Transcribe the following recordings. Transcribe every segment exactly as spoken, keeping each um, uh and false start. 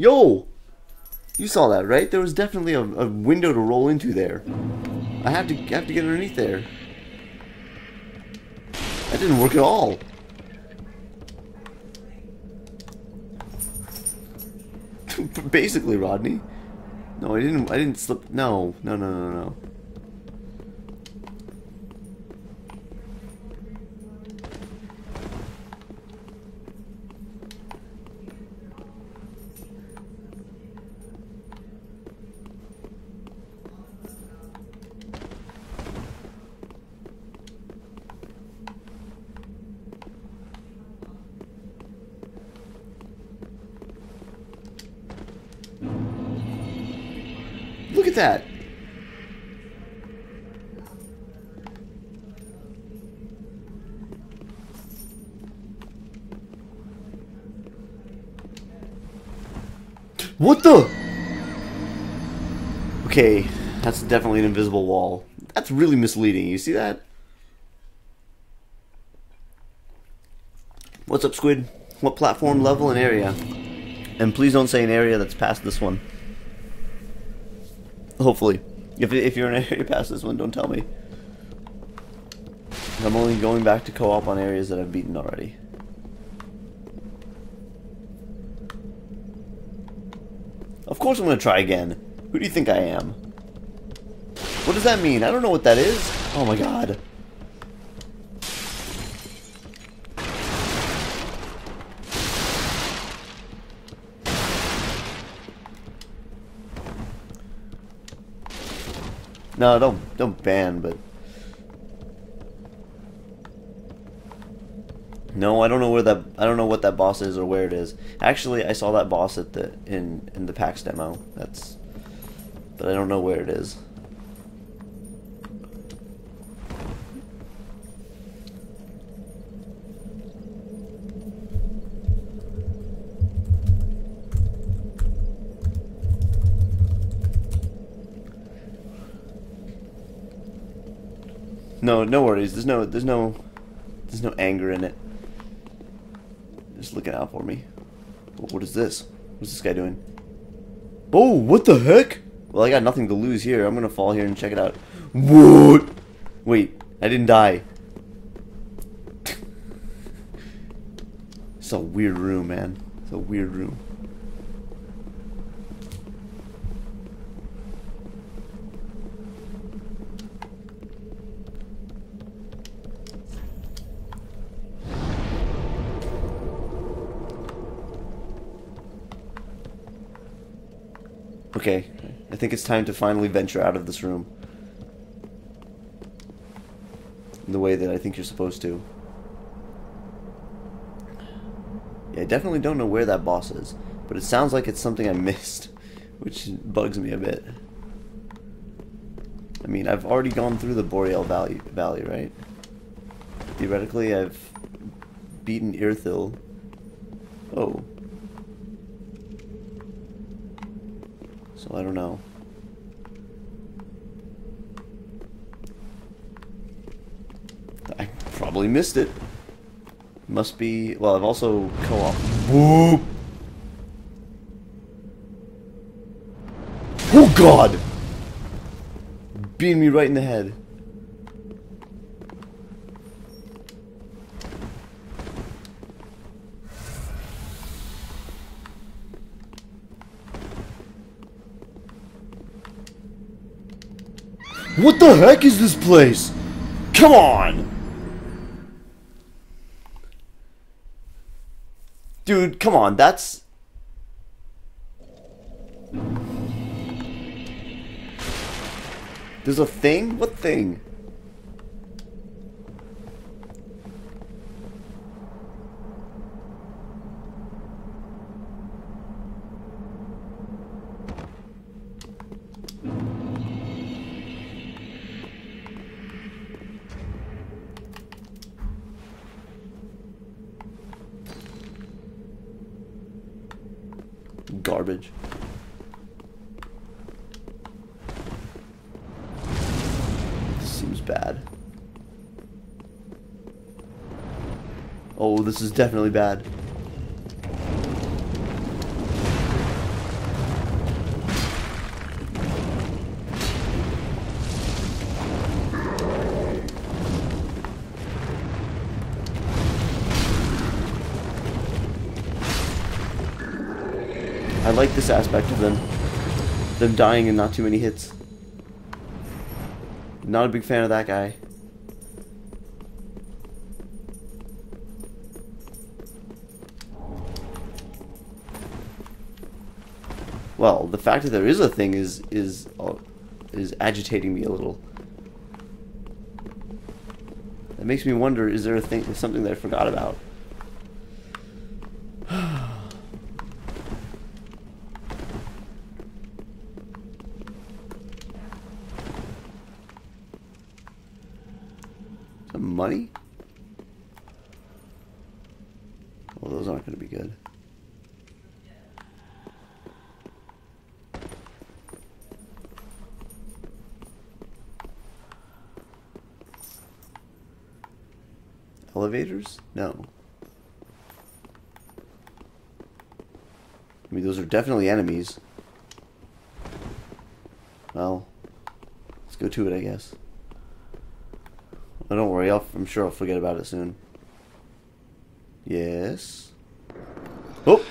Yo! You saw that, right? There was definitely a, a window to roll into there. I have to have to get underneath there. That didn't work at all. Basically, Rodney. No, I didn't. I didn't slip. No, no, no, no, no. Look at that. What the? Okay, that's definitely an invisible wall. That's really misleading. You see that? What's up, Squid? What platform, level, and area? And please don't say an area that's past this one. Hopefully. If, if you're in an area past this one, don't tell me. I'm only going back to co-op on areas that I've beaten already. Of course I'm going to try again. Who do you think I am? What does that mean? I don't know what that is. Oh my god. No, don't don't ban, but no, I don't know where that I don't know what that boss is or where it is. Actually, I saw that boss at the in in the PAX demo. That's, but I don't know where it is. No, no worries. There's no, there's no, there's no anger in it. Just looking out for me. What is this? What's this guy doing? Oh, what the heck? Well, I got nothing to lose here. I'm gonna fall here and check it out. What? Wait, I didn't die. It's a weird room, man. It's a weird room. Okay, I think it's time to finally venture out of this room. In the way that I think you're supposed to. Yeah, I definitely don't know where that boss is, but it sounds like it's something I missed, which bugs me a bit. I mean, I've already gone through the Boreal Valley, Valley right? Theoretically, I've beaten Irithyll. Oh. So I don't know. I probably missed it. Must be, well, I've also co-op. Whoop! Oh god! Beamed me right in the head. What the heck is this place? Come on! Dude, come on, that's... There's a thing? What thing? Garbage. This seems bad. Oh, this is definitely bad. I like this aspect of them. Them dying and not too many hits. Not a big fan of that guy. Well, the fact that there is a thing is is uh, is agitating me a little. That makes me wonder: is there a thing, is something that I forgot about? Some money? Well, those aren't going to be good. Elevators? No. I mean, those are definitely enemies. Well, let's go to it, I guess. Well, don't worry, I'll, I'm sure I'll forget about it soon. Yes. Oh!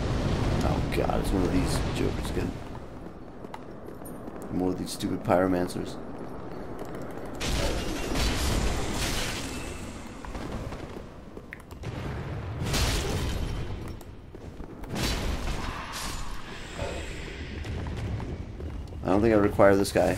Oh god, it's one of these jokers again. More of these stupid pyromancers. I don't think I require this guy.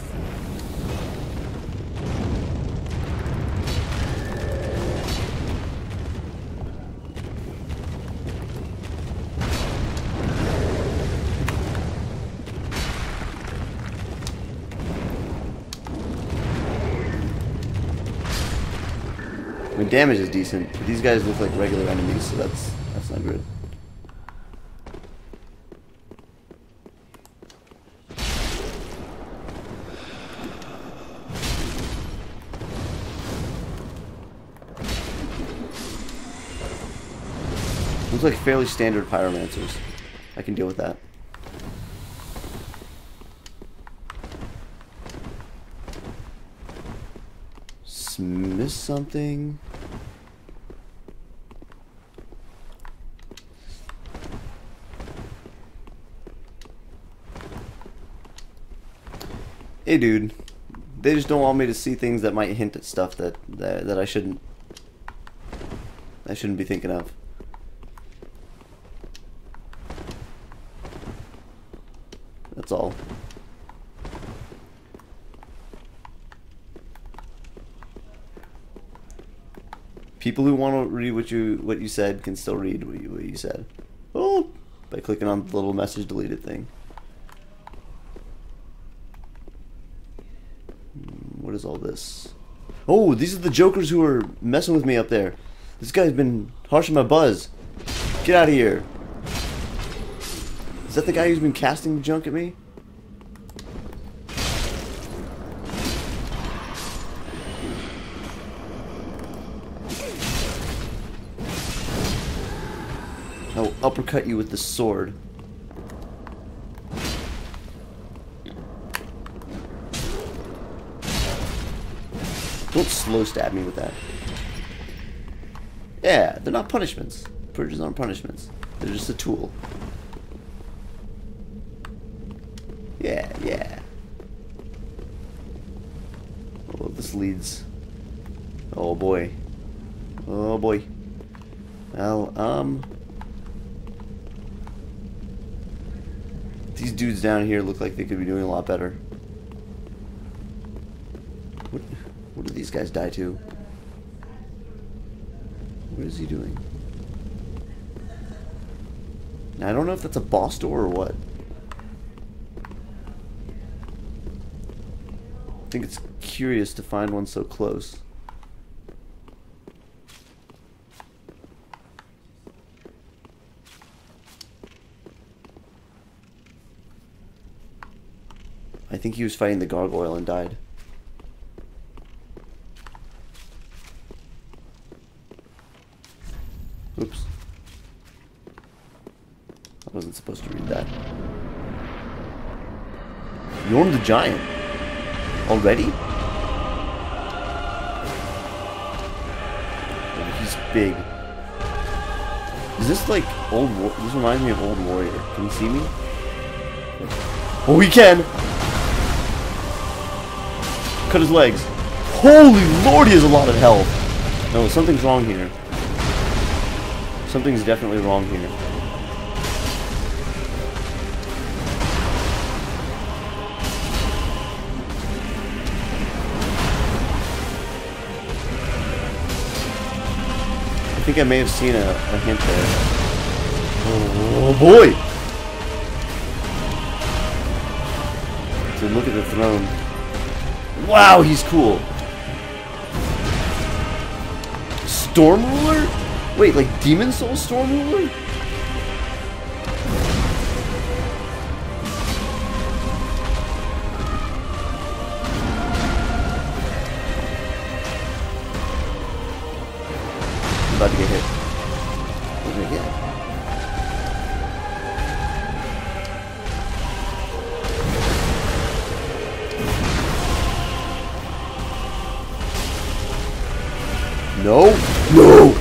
I mean, damage is decent, but these guys look like regular enemies, so that's that's not good. Like fairly standard pyromancers. I can deal with that. Miss something? Hey dude, they just don't want me to see things that might hint at stuff that, that, that I shouldn't I shouldn't be thinking of. That's all. People who want to read what you what you said can still read what you, what you said. Oh, by clicking on the little message deleted thing. What is all this? Oh, these are the jokers who are messing with me up there. This guy's been harshing my buzz. Get out of here. Is that the guy who's been casting junk at me? I'll uppercut you with the sword. Don't slow stab me with that. Yeah, they're not punishments. Purges aren't punishments. They're just a tool. Yeah, yeah. Oh, this leads. Oh boy. Oh boy. Well, um. These dudes down here look like they could be doing a lot better. What, what do these guys die to? What is he doing? Now, I don't know if that's a boss door or what. I think it's curious to find one so close. I think he was fighting the gargoyle and died. Oops. I wasn't supposed to read that. Yhorm the Giant. Already? He's big. Is this like old war this reminds me of Old Warrior. Can you see me? Oh, he can! Cut his legs. Holy lord, he has a lot of health! No, something's wrong here. Something's definitely wrong here. I think I may have seen a, a hint there. Oh, oh boy! So look at the throne. Wow, he's cool. Storm Ruler? Wait, like Demon's Souls Storm Ruler? I'm about to get hit. What did I get? No! No!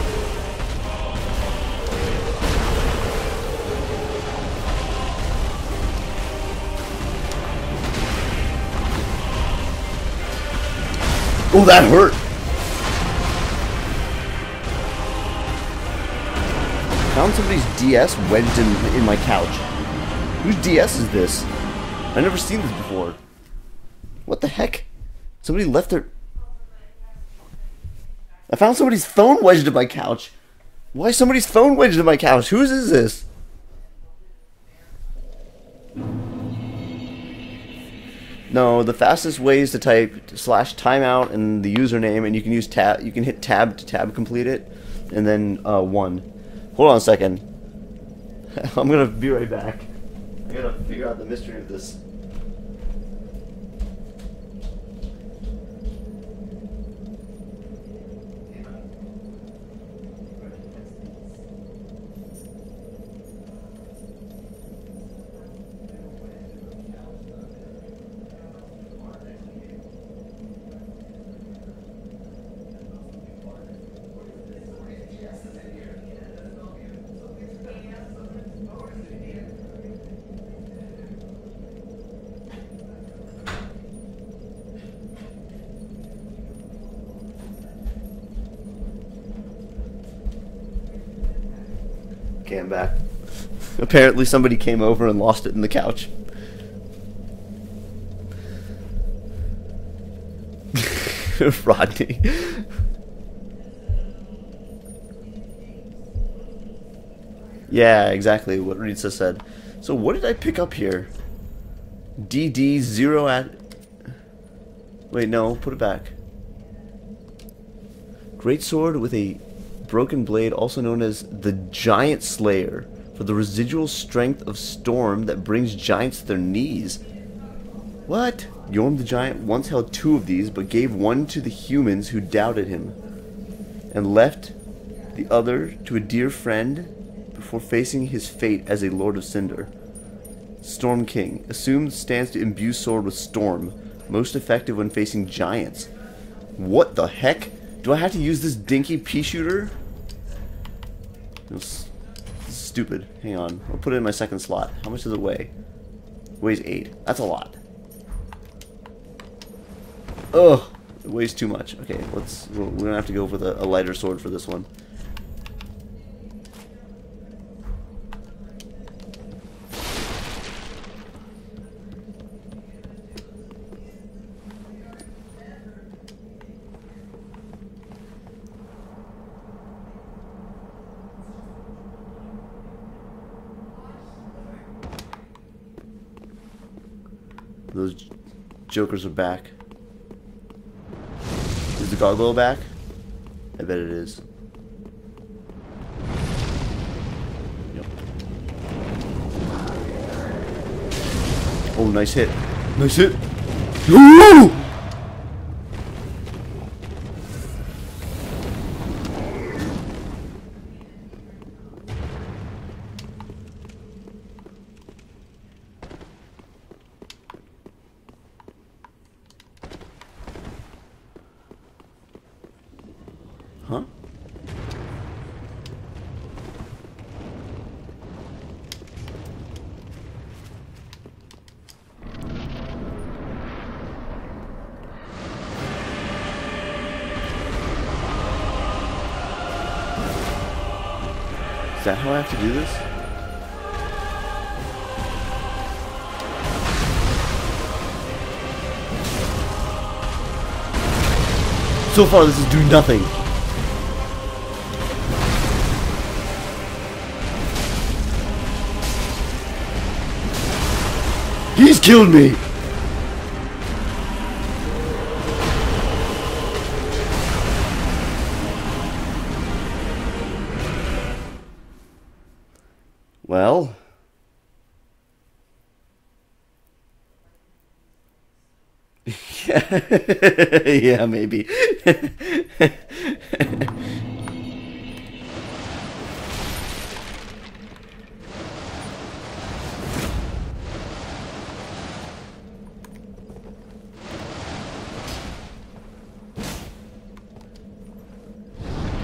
Oh, that hurt! Found somebody's D S wedged in, in my couch. Whose D S is this? I've never seen this before. What the heck? Somebody left their... I found somebody's phone wedged in my couch. Why is somebody's phone wedged in my couch? Whose is this? No, the fastest way is to type slash timeout and the username, and you can use tab. You can hit tab to tab complete it, and then uh, one. Hold on a second. I'm gonna be right back. I gotta figure out the mystery of this. I'm back. Apparently somebody came over and lost it in the couch. Rodney. Yeah, exactly what Ritsa said. So what did I pick up here? D D zero at... Wait, no, put it back. Great sword with a... broken blade, also known as the Giant Slayer, for the residual strength of storm that brings giants to their knees. What? Yhorm the Giant once held two of these, but gave one to the humans who doubted him, and left the other to a dear friend before facing his fate as a Lord of Cinder. Storm King. Assumed stands to imbue sword with storm. Most effective when facing giants. What the heck? Do I have to use this dinky pea shooter? This is stupid. Hang on. I'll put it in my second slot. How much does it weigh? It weighs eight. That's a lot. Ugh. It weighs too much. Okay, let's... We're gonna have to go with a, a lighter sword for this one. Those jokers are back. Is the gargoyle back? I bet it is. Yep. Oh, nice hit. Nice hit. Ooh! Is that how I have to do this? So far, this is doing nothing. He's killed me! Well... yeah, maybe.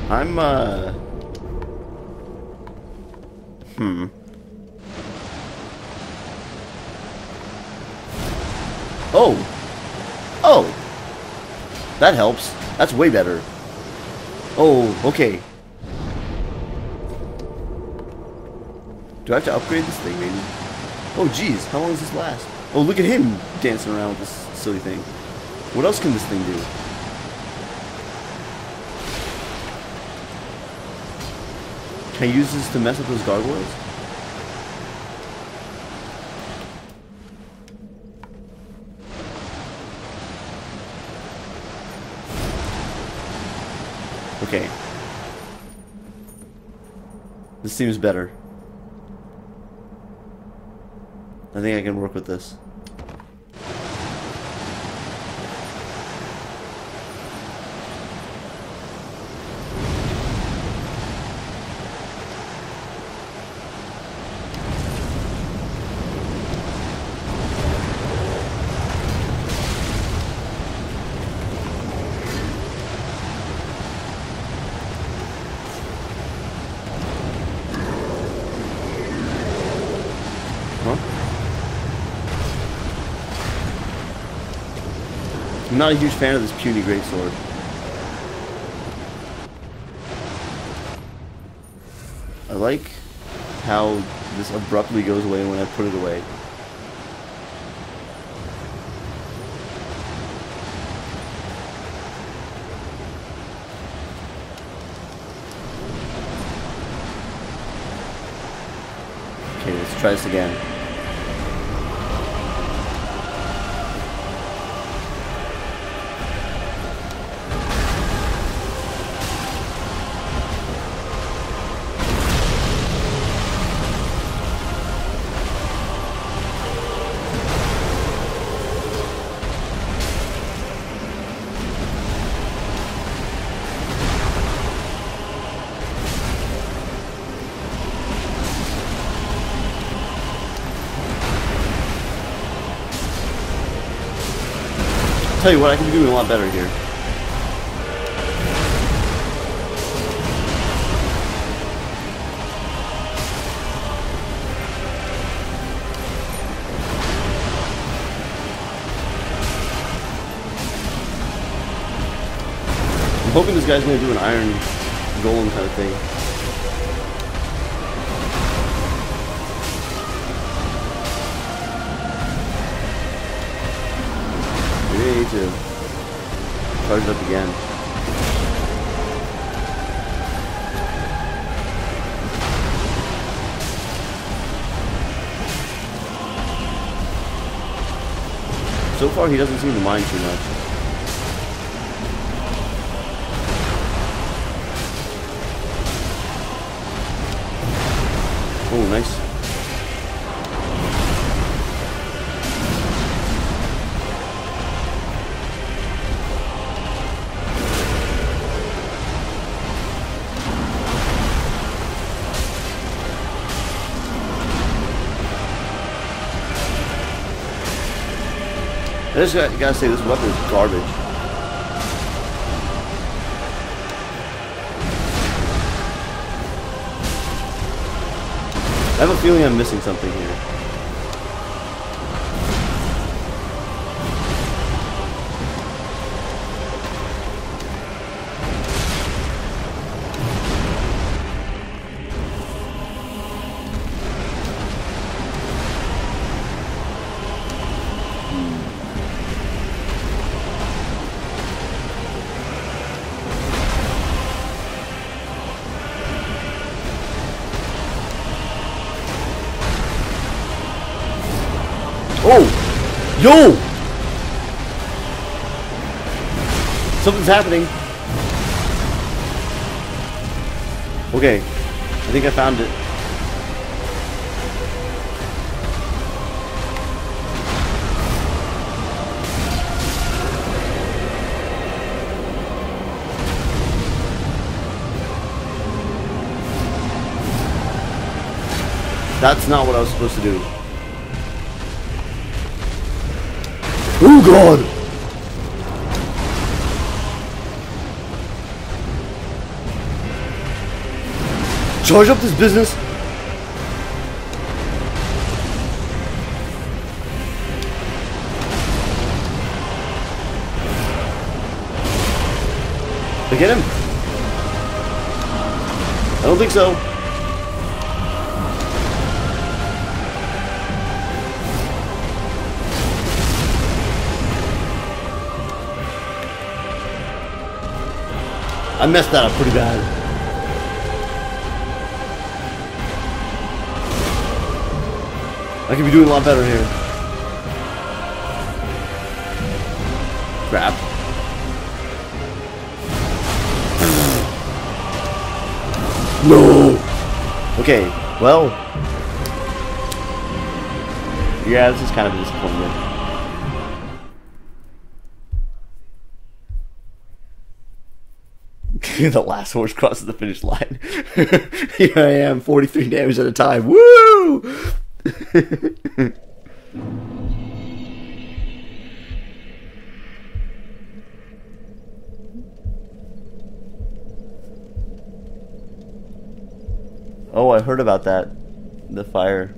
I'm, uh... Hmm. Oh! Oh! That helps. That's way better. Oh, okay. Do I have to upgrade this thing, maybe? Oh, jeez. How long does this last? Oh, look at him dancing around with this silly thing. What else can this thing do? Can I use this to mess up those gargoyles? Okay. This seems better. I think I can work with this. I'm not a huge fan of this puny greatsword. I like how this abruptly goes away when I put it away. Okay, let's try this again. Tell you what, I can do a lot better here. I'm hoping this guy's gonna do an iron golem kind of thing. To charge it up again. So far, he doesn't seem to mind too much. Oh, nice. I just gotta, gotta say, this weapon is garbage. I have a feeling I'm missing something here. Whoa! Yo! Something's happening. Okay. I think I found it. That's not what I was supposed to do. Oh god! Charge up this business! Did I get him? I don't think so. I messed that up pretty bad. I could be doing a lot better here. Crap. No! Okay, well. Yeah, this is kind of a disappointment. The last horse crosses the finish line. Here I am, forty-three damage at a time. Woo! Oh, I heard about that. The fire.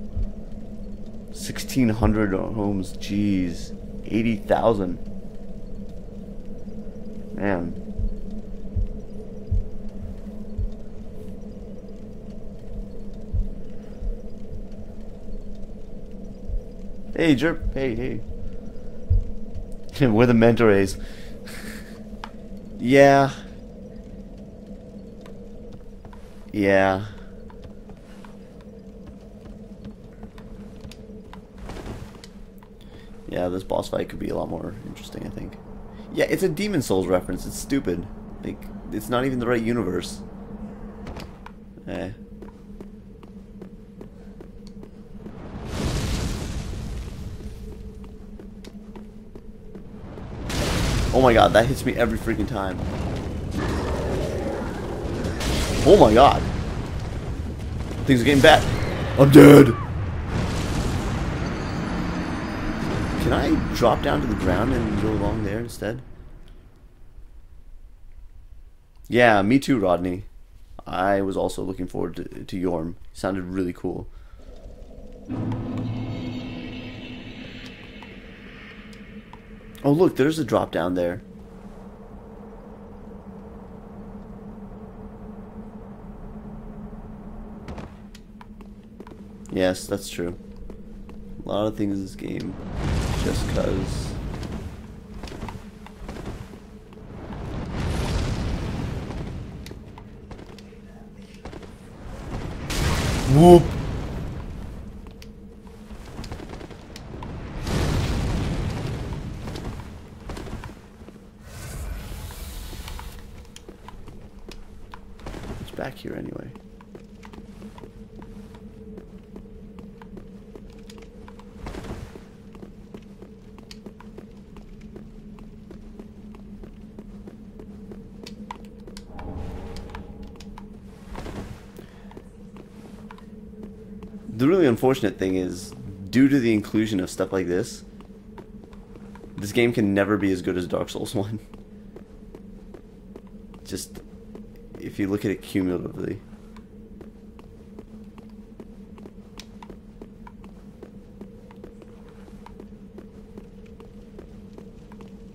sixteen hundred homes. Jeez. eighty thousand. Man. Hey, Jerp. Hey, hey. We're the mentors. Yeah. Yeah. Yeah, this boss fight could be a lot more interesting, I think. Yeah, it's a Demon's Souls reference. It's stupid. Like, it's not even the right universe. Eh. Oh my god, that hits me every freaking time. Oh my god. Things are getting bad. I'm dead. Can I drop down to the ground and go along there instead? Yeah, me too, Rodney. I was also looking forward to, to Yhorm. Sounded really cool. Oh look, there's a drop down there. Yes, that's true. A lot of things in this game, just cause. Whoop! Back here anyway. The really unfortunate thing is, due to the inclusion of stuff like this, this game can never be as good as Dark Souls one. Just if you look at it cumulatively.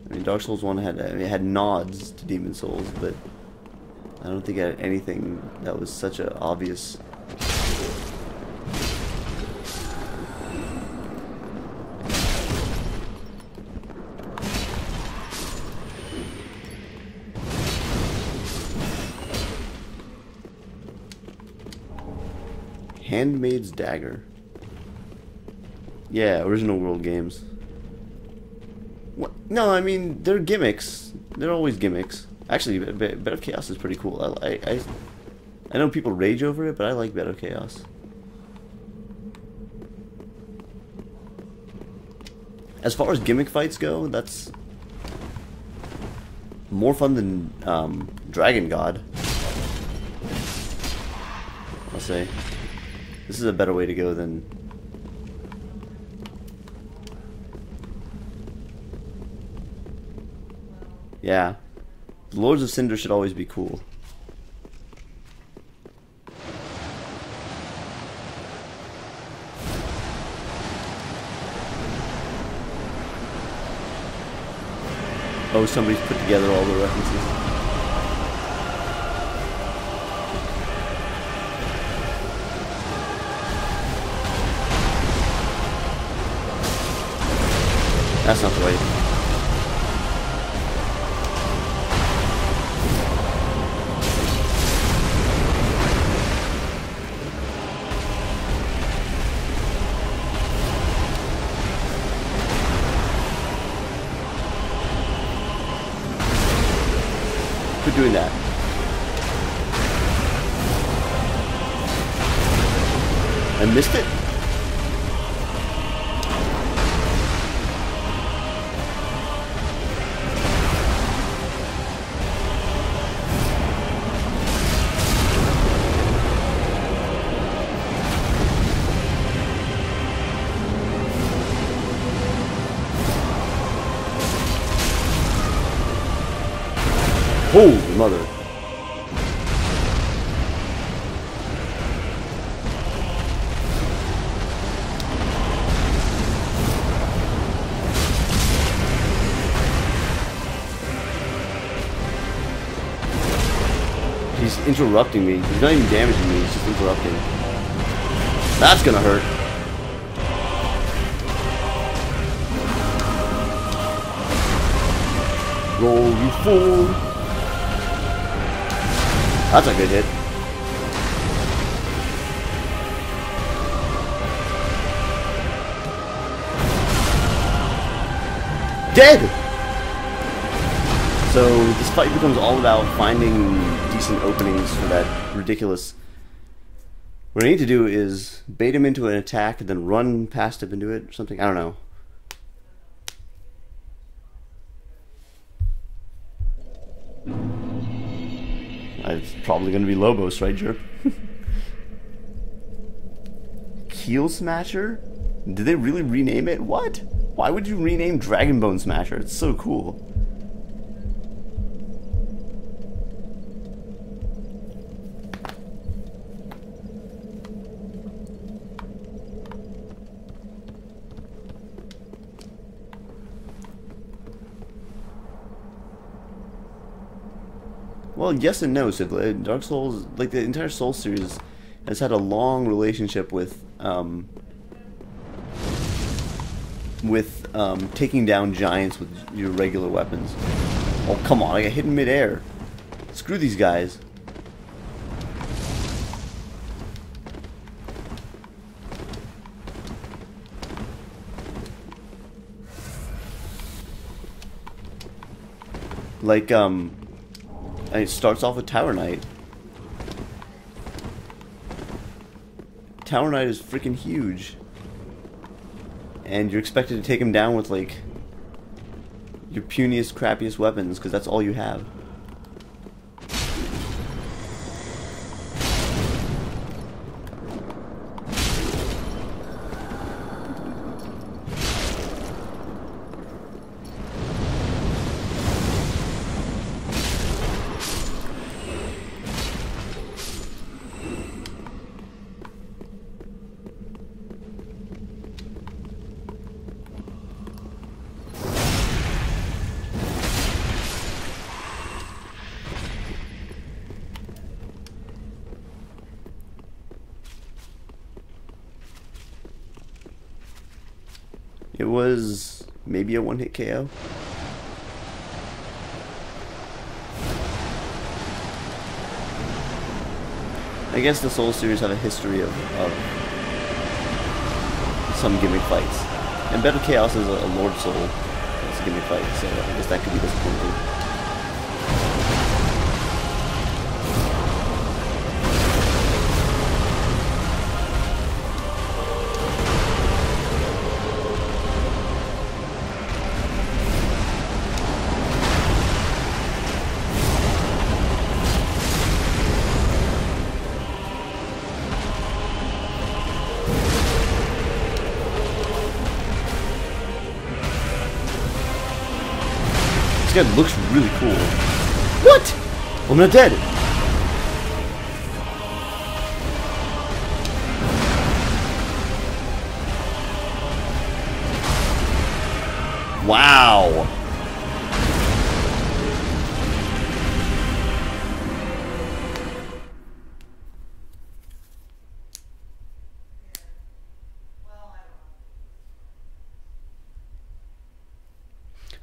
I mean, Dark Souls one had, I mean, it had nods to Demon Souls, but I don't think it had anything that was such an obvious... Handmaid's Dagger. Yeah, original World Games. What? No, I mean, they're gimmicks. They're always gimmicks. Actually, Bed of Chaos is pretty cool. I, I, I know people rage over it, but I like Bed of Chaos. As far as gimmick fights go, that's more fun than um, Dragon God, I'll say. This is a better way to go than... Yeah. Lords of Cinder should always be cool. Oh, somebody's put together all the references. That's not the way. Quit doing that. I missed it? Holy mother. He's interrupting me. He's not even damaging me, he's just interrupting. That's gonna hurt. Roll, you fool. That's a good hit. Dead! So this fight becomes all about finding decent openings for that ridiculous... What I need to do is bait him into an attack and then run past him into it or something. I don't know. It's probably going to be Lobos, right, Jer? Keel Smasher? Did they really rename it? What? Why would you rename Dragonbone Smasher? It's so cool. Well, yes and no, Sibla. Dark Souls, like the entire Souls series, has had a long relationship with um, with um, taking down giants with your regular weapons. Oh, come on! I got hit in midair. Screw these guys. Like um. And it starts off with Tower Knight. Tower Knight is freaking huge. And you're expected to take him down with, like, your puniest, crappiest weapons, because that's all you have. It was maybe a one-hit K O. I guess the Souls series have a history of, of some gimmick fights. And Bed of Chaos is a, a Lord Soul. It's a gimmick fight, so I guess that could be disappointing. This guy looks really cool. What? I'm not dead. Wow.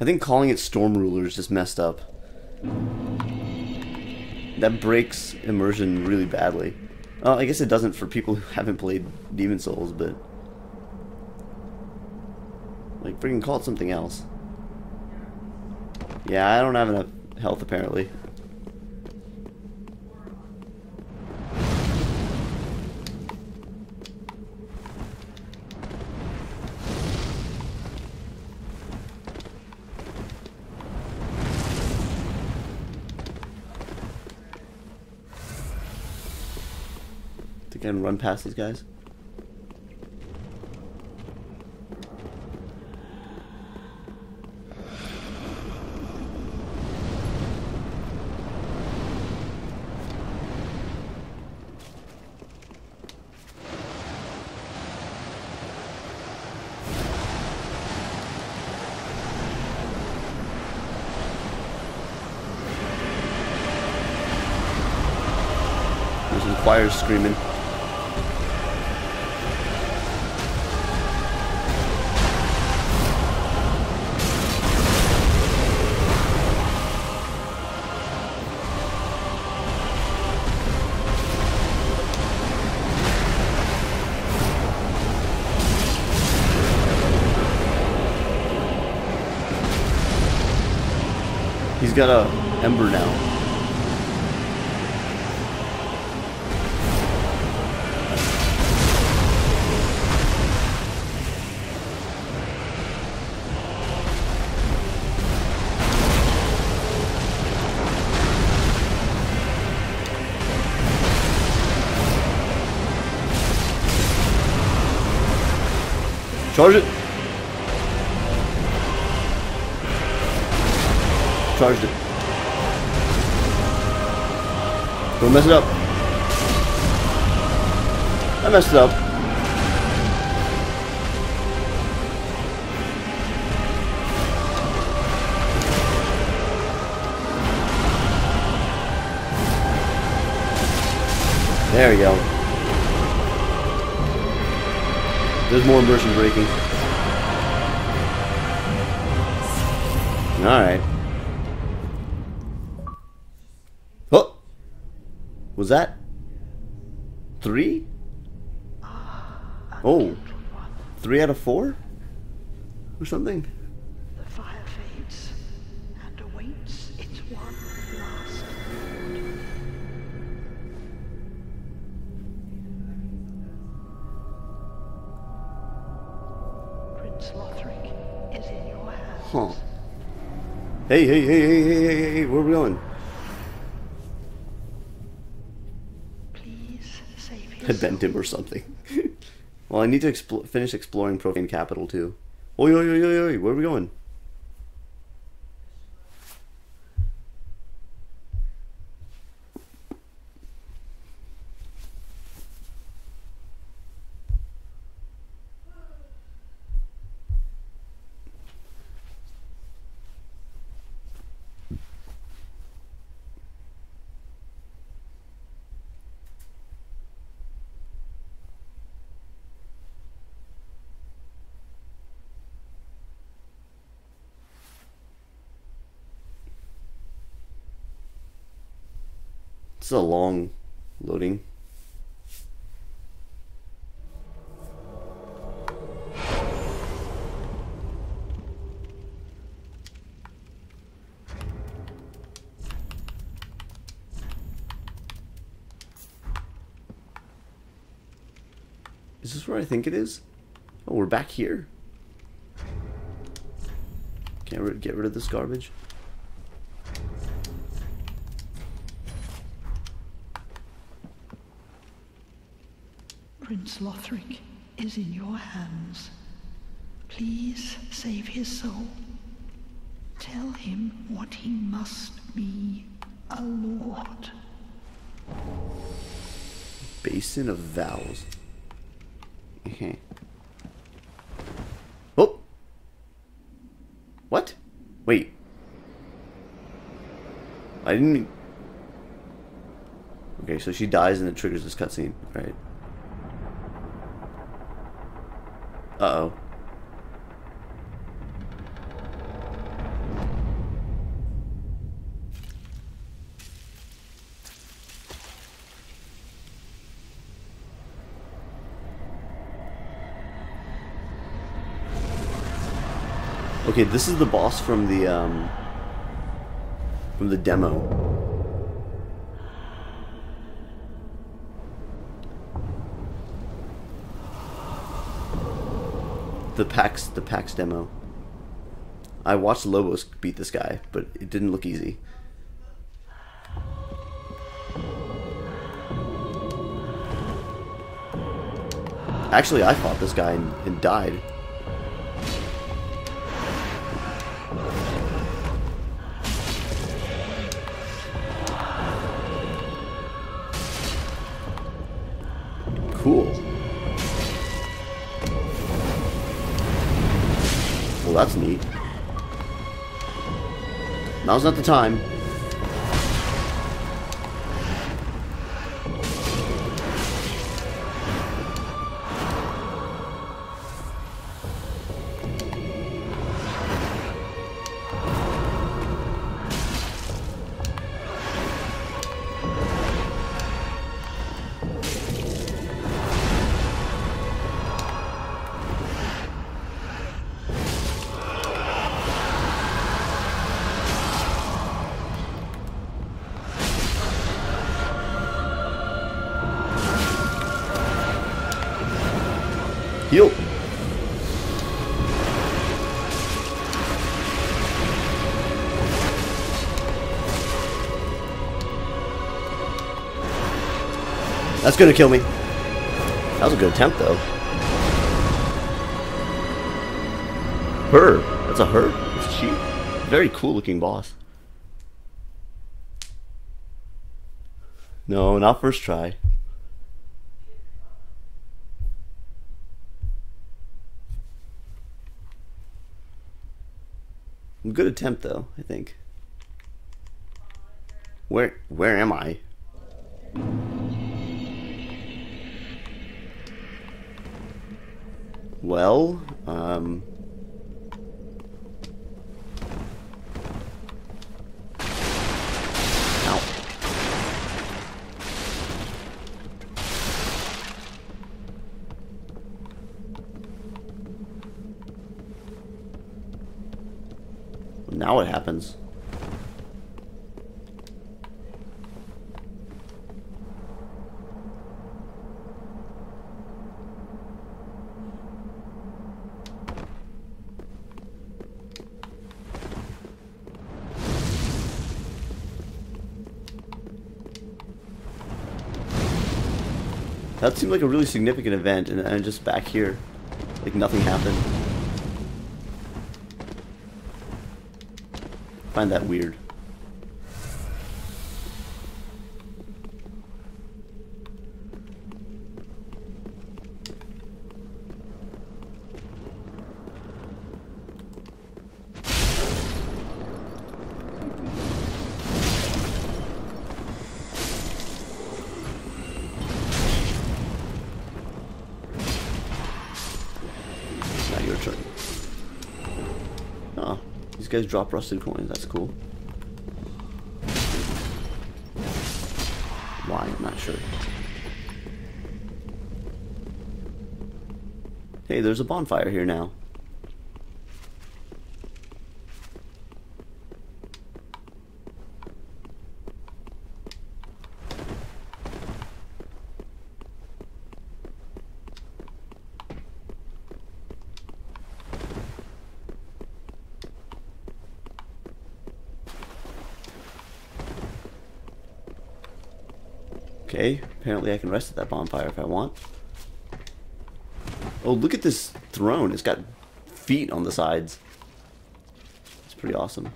I think calling it Storm Ruler is just messed up. That breaks immersion really badly. Well, I guess it doesn't for people who haven't played Demon's Souls, but... like, freaking call it something else. Yeah, I don't have enough health, apparently. And run past these guys. There's some choirs screaming. He's got a ember now. Charge it. Charged it. Don't mess it up. I messed it up. There we go. There's more immersion breaking. Alright. Was that three? Oh, three out of four or something? The fire fades and awaits its one last word. Prince Lothric is in your hands. Huh. Hey, hey, hey, hey, hey, hey, hey, where are we going? I bent him or something. Well, I need to expl finish exploring Profaned Capital too. Oi, oi, oi, oi, oi, where are we going? This is a long loading. Is this where I think it is? Oh, we're back here. Can't get rid of this garbage. Prince Lothric is in your hands. Please save his soul. Tell him what he must be, a lord. Basin of Vows. Okay. Oh! What? Wait. I didn't... Okay, so she dies and it triggers this cutscene. Alright. Uh-oh. Okay, this is the boss from the um, from the demo. The PAX, the PAX demo. I watched Lobos beat this guy, but it didn't look easy. Actually, I fought this guy and, and died. Cool. Well, that's neat. Now's not the time. Heal. That's gonna kill me. That was a good attempt, though. Her. That's a her. It's she. Very cool looking boss. No, not first try. Good attempt, though, I think. Where where am I? Well, um... ow. Now it happens. That seemed like a really significant event, and I'm just back here, like nothing happened. I find that weird. Now your turn. Oh. These guys drop rusted coins, that's cool. Why? I'm not sure. Hey, there's a bonfire here now. Okay, apparently I can rest at that bonfire if I want. Oh, look at this throne. It's got feet on the sides. It's pretty awesome.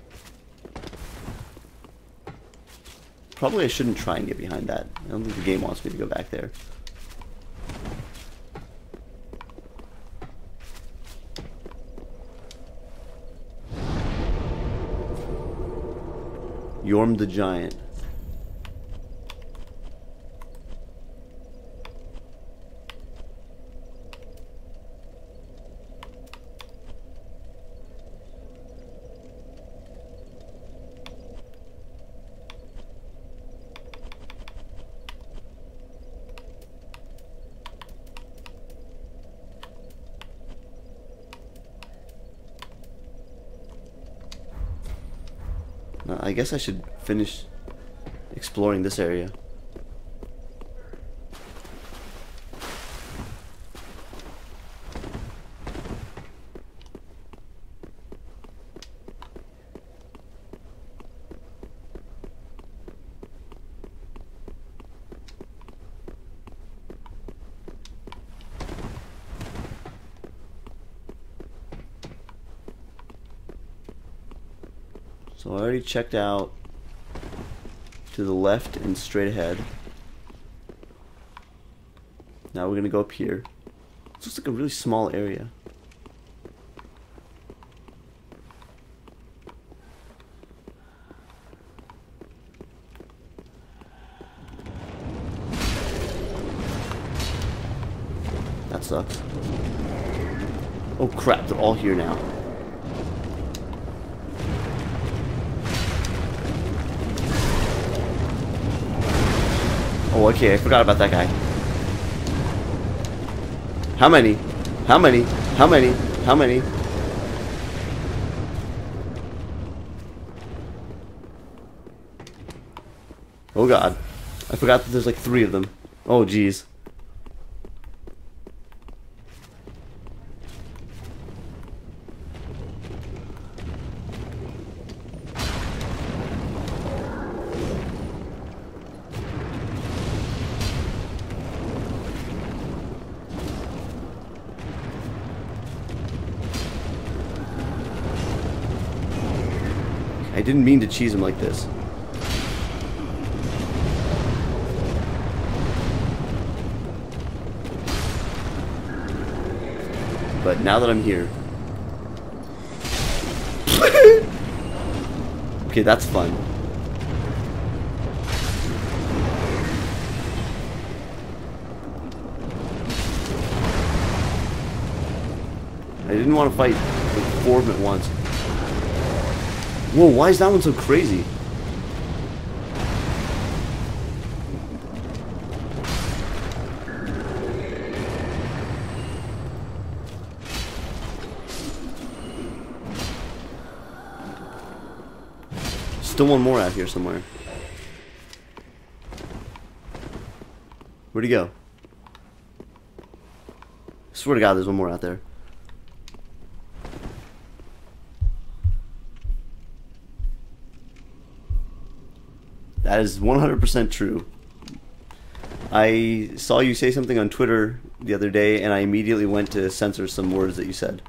Probably I shouldn't try and get behind that. I don't think the game wants me to go back there. Yhorm the Giant. I guess I should finish exploring this area. So I already checked out to the left and straight ahead. Now we're gonna go up here. This looks like a really small area. That sucks. Oh crap, they're all here now. Oh, okay, I forgot about that guy. How many? How many? How many? How many? Oh god. I forgot that there's like three of them. Oh jeez. I didn't mean to cheese him like this. But now that I'm here. Okay, that's fun. I didn't want to fight like four of them at once. Whoa, why is that one so crazy? Still one more out here somewhere. Where'd he go? I swear to God, there's one more out there. That is one hundred percent true. I saw you say something on Twitter the other day, and I immediately went to censor some words that you said.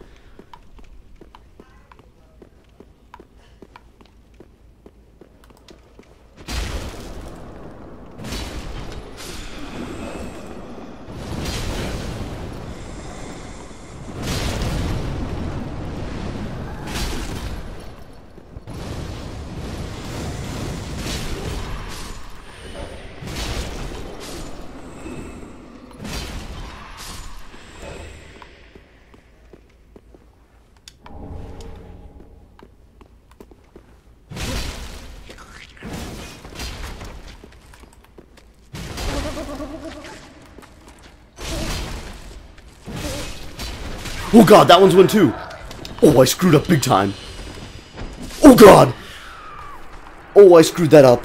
Oh god, that one's one too. Oh, I screwed up big time. Oh god. Oh, I screwed that up.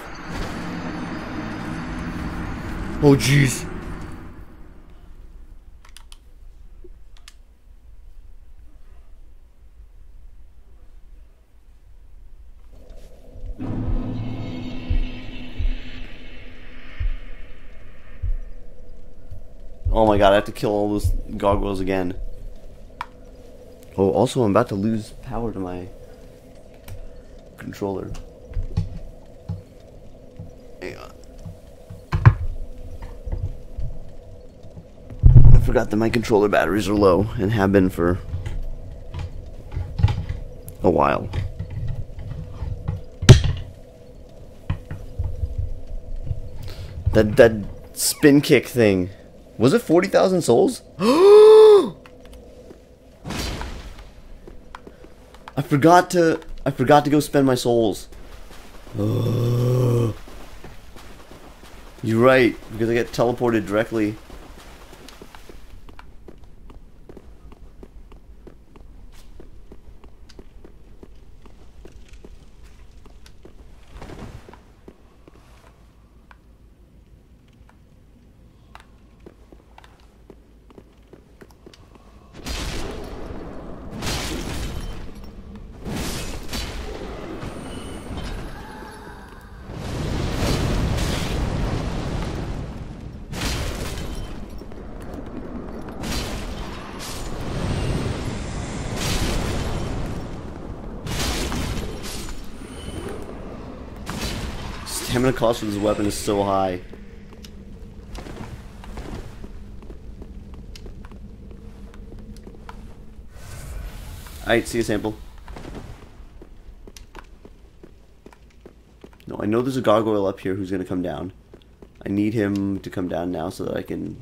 Oh jeez. Oh my god, I have to kill all those gargoyles again. Oh, also I'm about to lose power to my controller. Hang on. I forgot that my controller batteries are low and have been for a while. That, that spin kick thing. Was it forty thousand souls? I forgot to... I forgot to go spend my souls. Ugh. You're right, because I get teleported directly. The cost of this weapon is so high. Alright, see a sample. No, I know there's a gargoyle up here who's gonna come down. I need him to come down now so that I can...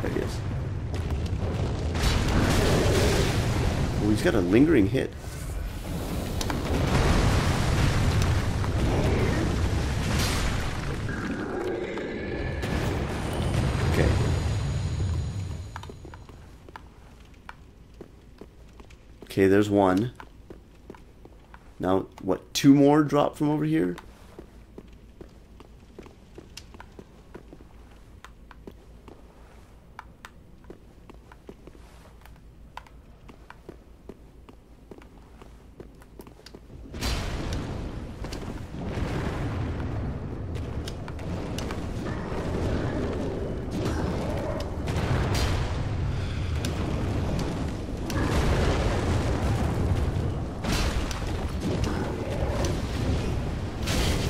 There he is. Oh, he's got a lingering hit. Okay, there's one. Now, what, two more drop from over here?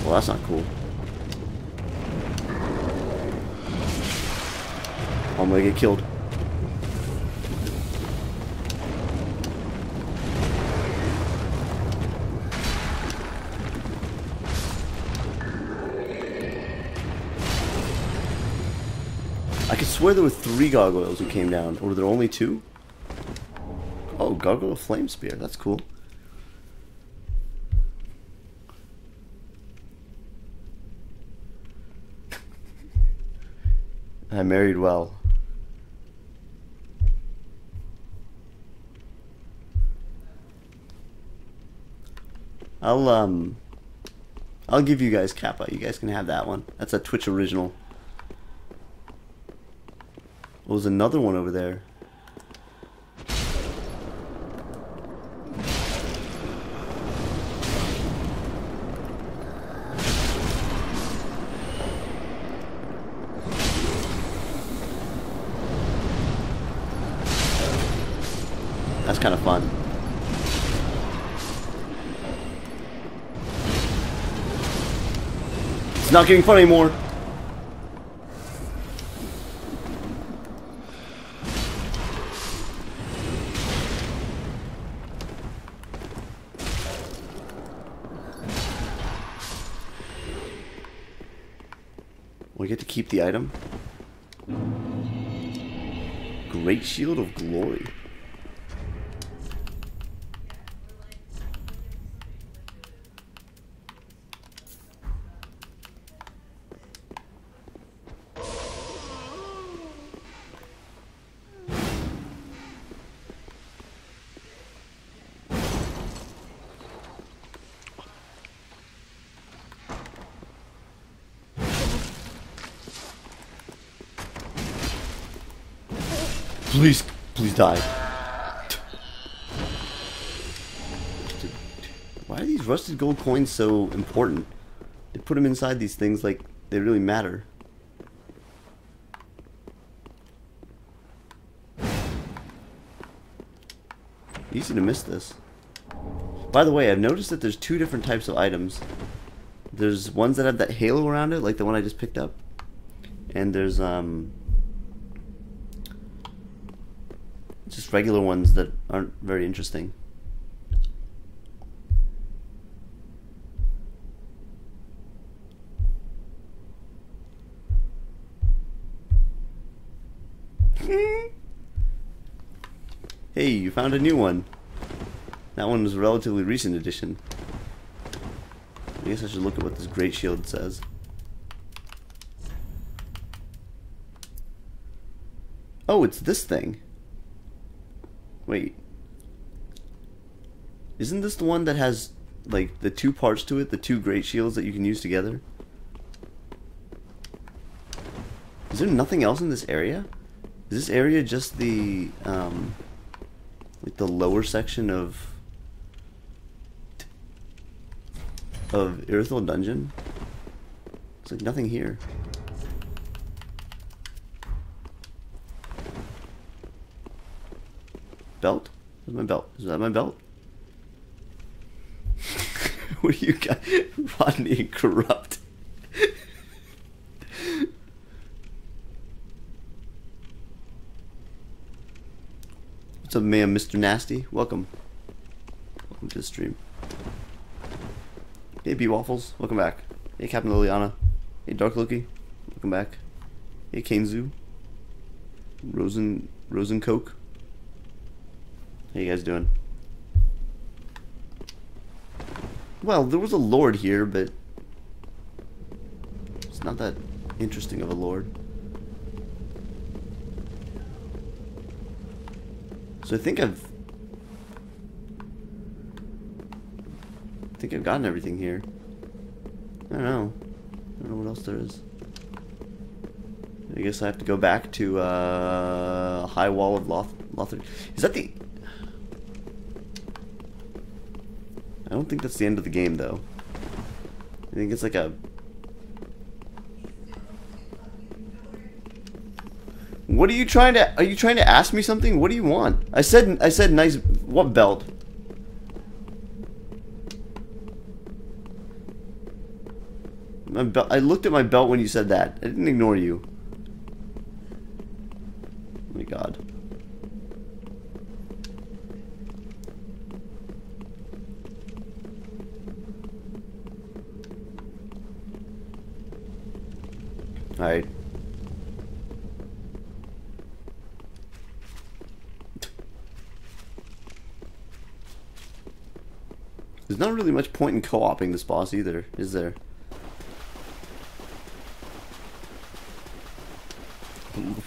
Well, that's not cool. I'm gonna get killed. I could swear there were three gargoyles who came down. Or were there only two? Oh, gargoyle flame spear. That's cool. I married well. I'll um I'll give you guys Kappa. You guys can have that one. That's a Twitch original. Well, there's another one over there. Kind of fun. It's not getting fun anymore. We get to keep the item. Great Shield of Glory. Please, please die. Why are these rusted gold coins so important? They put them inside these things like they really matter. Easy to miss this. By the way, I've noticed that there's two different types of items. There's ones that have that halo around it, like the one I just picked up. And there's um, just regular ones that aren't very interesting. Hey, you found a new one. That one was a relatively recent addition. I guess I should look at what this great shield says. Oh, it's this thing. Wait. Isn't this the one that has, like, the two parts to it? The two great shields that you can use together? Is there nothing else in this area? Is this area just the, um... like the lower section of of Irithyll Dungeon? It's like nothing here. Belt? Where's my belt? Is that my belt? What do you got? Rodney and corrupt. What's up, ma'am? Mister Nasty, welcome. Welcome to the stream. Hey, B Waffles, welcome back. Hey, Captain Liliana. Hey, Dark Loki, welcome back. Hey, Kainzu. Rosen, Rosen Coke. How you guys doing? Well, there was a lord here, but it's not that interesting of a lord. So I think I've I think I've gotten everything here. I don't know. I don't know what else there is. I guess I have to go back to uh High Wall of Lothric. Is that the I don't think that's the end of the game though. I think it's like a What are you trying to? Are you trying to ask me something? What do you want? I said. I said nice. What belt? My belt. I looked at my belt when you said that. I didn't ignore you. Oh my God. All right. There's not really much point in co-oping this boss either, is there?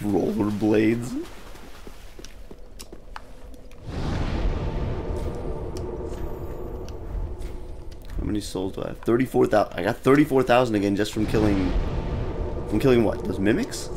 Rollerblades. How many souls do I have? thirty-four thousand. I got thirty-four thousand again just from killing... From killing what? Those mimics?